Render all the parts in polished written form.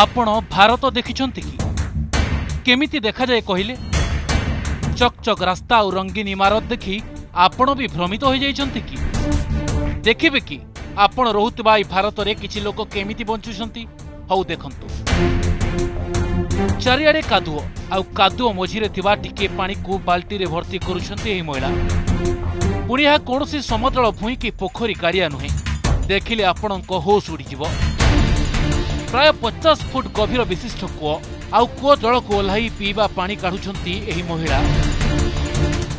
आपण भारत देखिछन्ति कि केमिति देखा जाए कहिले चकचक रास्ता और रंगीन इमारत देखि आपण भी भ्रमित हो जाइछन्ति कि देखिबे कि आपण रोहुतबा भारत रे किछि लोक केमिति बंचुछन्ति हौ देखंतु चारियारे कादुओ आउ कादुओ मझिरे थिबा टिके पानी को बाल्टी रे भर्ती करुछन्ति एही महिला पुणी हा कोनोसी समतल भूमि कि पोखरी गाड़िया नुहे देखिले आपणको होश उड़ीजिव प्राय 50 फुट गभीर विशिष्ट कूओ आउ कूओ जल को ओल्हाई पीवा पानी काढुछन्ति एही महिला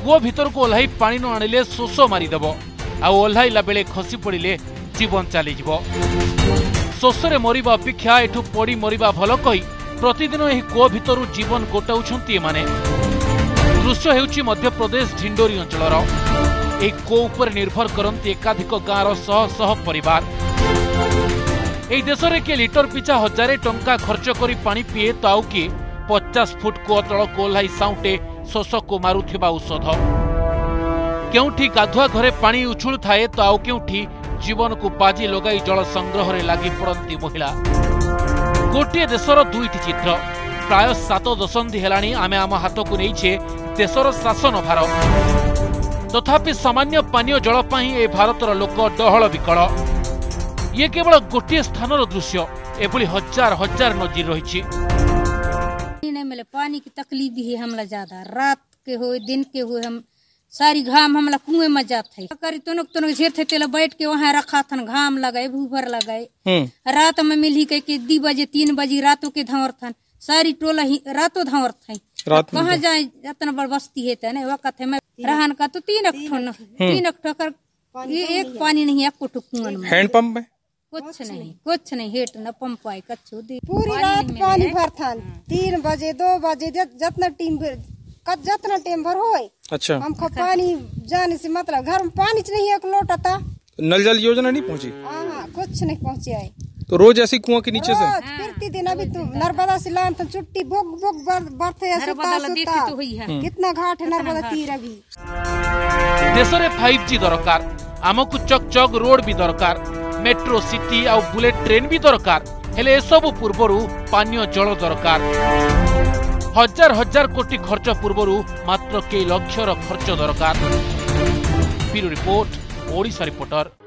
कूओ भितर को ओल्हाई पानी न आनिले शोषो मारिदेव आउ ओल्हाइला बेले खसी पड़िले जीवन चलीजिव शोषरे मरिबा अपेक्षा एठू पड़ी मरिबा भल कही प्रतिदिन यह कूओ भितर जीवन गोटाउछन्ति एमाने दृश्य हेउछि मध्यप्रदेश ढिंडोरी अंचलर एक कूओ उपर निर्भर करन्ति एकाधिक गाँवर शह शह परिवार एई देशरे के लिटर पिछा 1000 टंका खर्च करी पानी पिए तो आउ कि 50 फुट कूओ तल कोल्हाई साउटे शोषको मारुथिबा औषध केउठी गाधुआ घरे पानी उछुल थाए तो आउ केउठी जीवन को बाजी लगाई जल संग्रह रे लागी पड़ती महिला गोटे देशर दुईटी चित्र प्राय 7 दशंधि हेलाणी आमे आम हाथ को नहींछे देशर शासन भार तथापि सामान्य पानीय जल पाई ए भारतर लोक डहल विकल ये केवल गोटे स्थानर दृश्य एभली हजार हजार नजीर रही मिले पानी की तकलीफ भी है हमला ज्यादा रात के हो दिन के हो हम सारी घाम हमला कुएं में जाते हैं तोनक बैठ के वहाँ रखा था घाम लगाए भूभर लगाए रात में मिली के 2 बजे 3 बजे रातों के धंवर थन सारी टोला ही रातों धंवर थे कहाँ जाए इतना बड़ बस्ती है तने वक्त है रहन का तो 3 अक्टो कर एक पानी नहीं है हैंडपम्प कुछ नहीं हेट न पंप आए कच्चो पूरी रात पानी भर थन 3 बजे 2 बजे जितना टीम जितना टाइम भर हो अच्छा। हमको पानी जाने से मतलब घर में पानी नहीं है लोटा था नल जल योजना नहीं पहुँची कुछ नहीं पहुँची है तो रोज ऐसी कुआं के नीचे से प्रतिदिन अभी तो नर्मदा से लान चुट्टी बुक बुक बरते कितना घाट है नर्मदा तीर अभी देशरे 5G दरकार आमको चकचक रोड भी दरकार मेट्रो सिटी और बुलेट ट्रेन भी दरकार हेले सब पूर्वरु पानी जल दरकार हजार हजार कोटी खर्च पूर्वर मात्र कई लक्षर खर्च दरकार ब्यूरो रिपोर्ट ओडिशा रिपोर्टर।